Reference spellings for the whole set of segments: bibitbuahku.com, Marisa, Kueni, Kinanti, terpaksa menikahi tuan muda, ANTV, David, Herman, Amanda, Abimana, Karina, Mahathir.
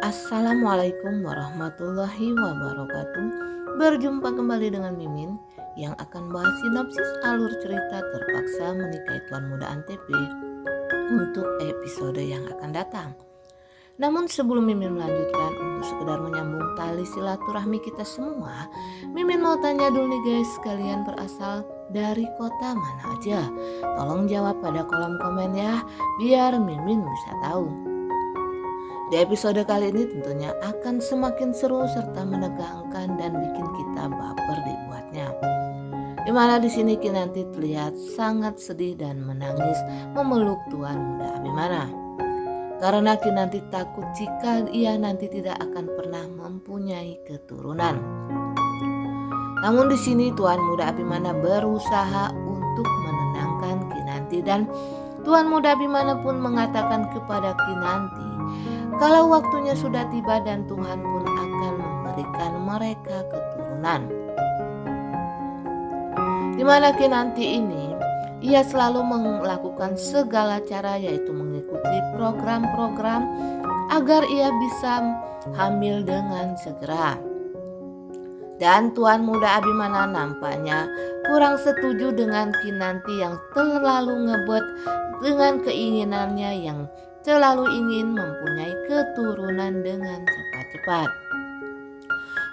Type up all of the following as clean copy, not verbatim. Assalamualaikum warahmatullahi wabarakatuh. Berjumpa kembali dengan Mimin yang akan bahas sinopsis alur cerita Terpaksa Menikahi Tuan Muda ANTV untuk episode yang akan datang. Namun sebelum Mimin melanjutkan, untuk sekedar menyambung tali silaturahmi kita semua, Mimin mau tanya dulu nih guys, kalian berasal dari kota mana aja? Tolong jawab pada kolom komen ya, biar Mimin bisa tahu. Di episode kali ini tentunya akan semakin seru serta menegangkan dan bikin kita baper dibuatnya. Dimana di sini Kinanti terlihat sangat sedih dan menangis memeluk Tuan Muda Abimana. Karena Kinanti takut jika ia nanti tidak akan pernah mempunyai keturunan. Namun di sini Tuan Muda Abimana berusaha untuk menenangkan Kinanti dan Tuan Muda Abimana pun mengatakan kepada Kinanti kalau waktunya sudah tiba dan Tuhan pun akan memberikan mereka keturunan. Dimana Kinanti ini, ia selalu melakukan segala cara yaitu mengikuti program-program agar ia bisa hamil dengan segera. Dan Tuan Muda Abimana nampaknya kurang setuju dengan Kinanti yang terlalu ngebet dengan keinginannya yang selalu ingin mempunyai keturunan dengan cepat-cepat.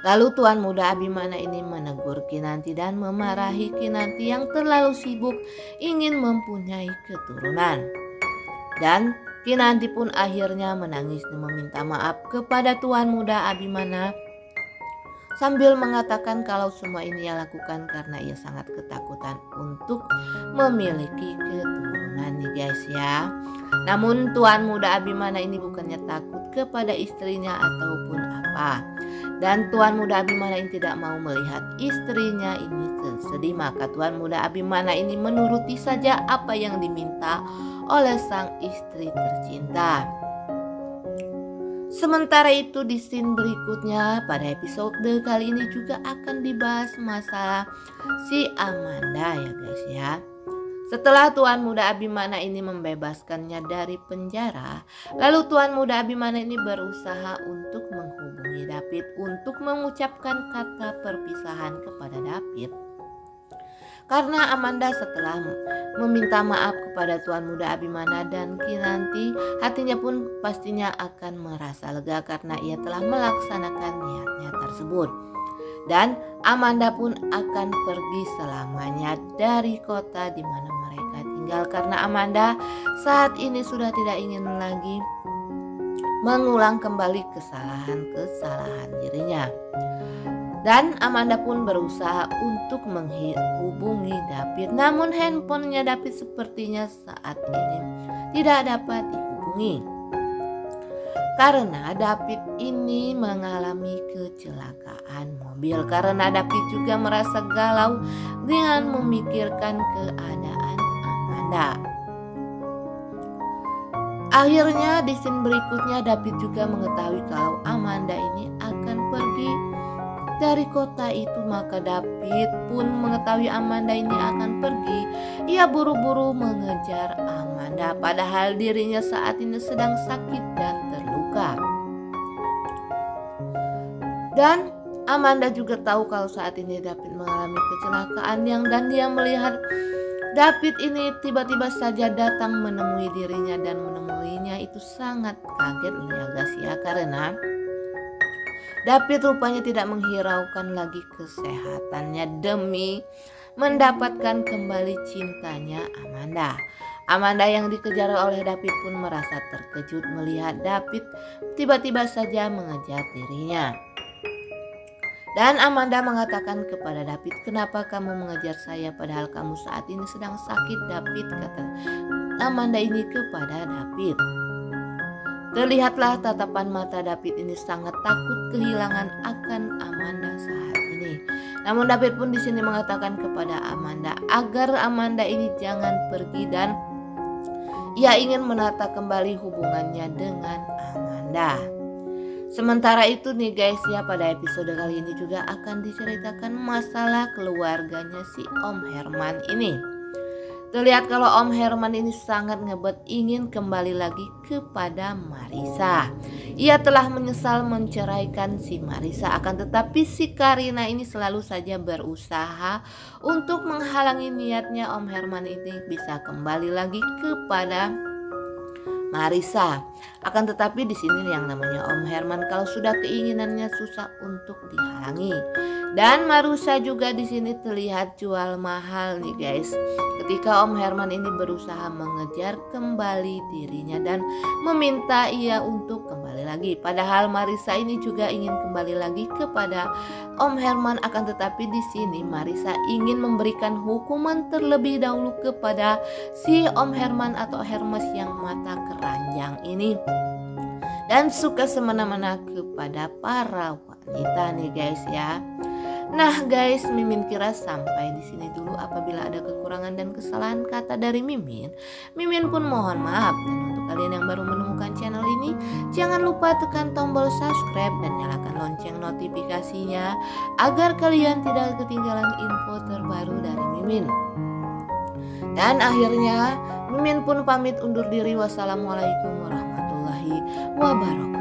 Lalu Tuan Muda Abimana ini menegur Kinanti dan memarahi Kinanti yang terlalu sibuk ingin mempunyai keturunan. Dan Kinanti pun akhirnya menangis dan meminta maaf kepada Tuan Muda Abimana sambil mengatakan kalau semua ini ia lakukan karena ia sangat ketakutan untuk memiliki keturunan nih guys ya. Namun Tuan Muda Abimana ini bukannya takut kepada istrinya ataupun apa. Dan Tuan Muda Abimana ini tidak mau melihat istrinya ini sedih, maka Tuan Muda Abimana ini menuruti saja apa yang diminta oleh sang istri tercinta. Sementara itu di scene berikutnya pada episode kali ini juga akan dibahas masalah si Amanda ya guys ya. Setelah Tuan Muda Abimana ini membebaskannya dari penjara, lalu Tuan Muda Abimana ini berusaha untuk menghubungi David untuk mengucapkan kata perpisahan kepada David. Karena Amanda setelah meminta maaf kepada Tuan Muda Abimana dan Kinanti, hatinya pun pastinya akan merasa lega karena ia telah melaksanakan niatnya tersebut. Dan Amanda pun akan pergi selamanya dari kota di mana mereka tinggal karena Amanda saat ini sudah tidak ingin lagi mengulang kembali kesalahan dirinya. Dan Amanda pun berusaha untuk menghubungi David, namun handphonenya David sepertinya saat ini tidak dapat dihubungi. Karena David ini mengalami kecelakaan mobil. Karena David juga merasa galau dengan memikirkan keadaan Amanda. Akhirnya di scene berikutnya David juga mengetahui kalau Amanda ini akan pergi dari kota itu. Maka David pun mengetahui Amanda ini akan pergi. Ia buru-buru mengejar Amanda padahal dirinya saat ini sedang sakit dan Dan Amanda juga tahu kalau saat ini David mengalami kecelakaan dan dia melihat David ini tiba-tiba saja datang menemui dirinya dan menemuinya itu sangat kaget ya karena David rupanya tidak menghiraukan lagi kesehatannya demi mendapatkan kembali cintanya Amanda. Amanda yang dikejar oleh David pun merasa terkejut melihat David tiba-tiba saja mengejar dirinya. Dan Amanda mengatakan kepada David, "Kenapa kamu mengejar saya padahal kamu saat ini sedang sakit, David?" kata Amanda ini kepada David. Terlihatlah tatapan mata David ini sangat takut kehilangan akan Amanda saat ini. Namun David pun di sini mengatakan kepada Amanda agar Amanda ini jangan pergi dan ia ingin menata kembali hubungannya dengan Amanda. Sementara itu nih guys ya, pada episode kali ini juga akan diceritakan masalah keluarganya si Om Herman ini. Terlihat kalau Om Herman ini sangat ngebet ingin kembali lagi kepada Marisa. Ia telah menyesal menceraikan si Marisa, akan tetapi si Karina ini selalu saja berusaha untuk menghalangi niatnya Om Herman ini bisa kembali lagi kepada Marisa. Akan tetapi di sini yang namanya Om Herman kalau sudah keinginannya susah untuk dihalangi. Dan Marisa juga di sini terlihat jual mahal nih guys. Ketika Om Herman ini berusaha mengejar kembali dirinya dan meminta ia untuk kembali lagi. Padahal Marisa ini juga ingin kembali lagi kepada Om Herman, akan tetapi di sini Marisa ingin memberikan hukuman terlebih dahulu kepada si Om Herman atau Hermes yang mata keranjang ini dan suka semena-mena kepada para wanita nih guys ya. Nah guys, Mimin kira sampai di sini dulu. Apabila ada kekurangan dan kesalahan kata dari Mimin, Mimin pun mohon maaf. Dan untuk kalian yang baru menemukan channel ini, jangan lupa tekan tombol subscribe dan nyalakan lonceng notifikasinya agar kalian tidak ketinggalan info terbaru dari Mimin. Dan akhirnya Mimin pun pamit undur diri. Wassalamualaikum warahmatullahi wabarakatuh.